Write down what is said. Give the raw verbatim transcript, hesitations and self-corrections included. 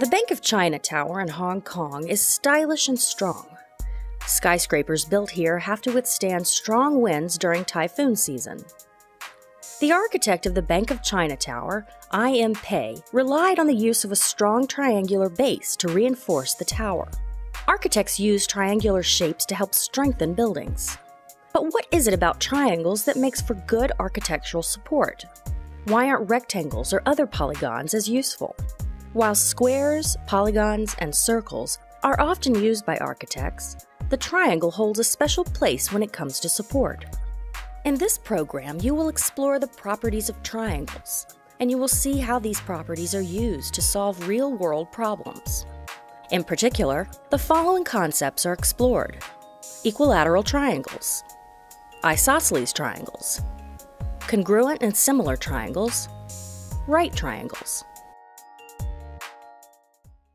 The Bank of China Tower in Hong Kong is stylish and strong. Skyscrapers built here have to withstand strong winds during typhoon season. The architect of the Bank of China Tower, I M Pei, relied on the use of a strong triangular base to reinforce the tower. Architects use triangular shapes to help strengthen buildings. But what is it about triangles that makes for good architectural support? Why aren't rectangles or other polygons as useful? While squares, polygons, and circles are often used by architects, the triangle holds a special place when it comes to support. In this program, you will explore the properties of triangles, and you will see how these properties are used to solve real-world problems. In particular, the following concepts are explored: equilateral triangles, isosceles triangles, congruent and similar triangles, right triangles.